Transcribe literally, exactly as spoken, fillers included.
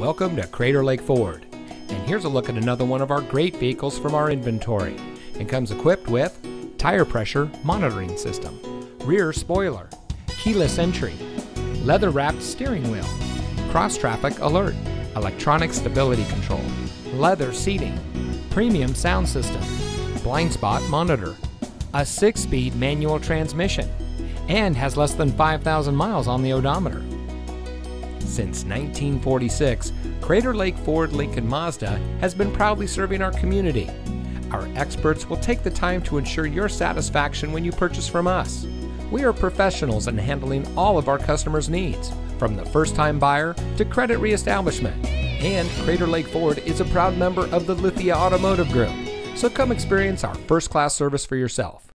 Welcome to Crater Lake Ford, and here's a look at another one of our great vehicles from our inventory. It comes equipped with tire pressure monitoring system, rear spoiler, keyless entry, leather-wrapped steering wheel, cross-traffic alert, electronic stability control, leather seating, premium sound system, blind spot monitor, a six-speed manual transmission, and has less than five thousand miles on the odometer. Since nineteen forty-six, Crater Lake Ford Lincoln Mazda has been proudly serving our community. Our experts will take the time to ensure your satisfaction when you purchase from us. We are professionals in handling all of our customers' needs, from the first-time buyer to credit reestablishment. And Crater Lake Ford is a proud member of the Lithia Automotive Group, so come experience our first-class service for yourself.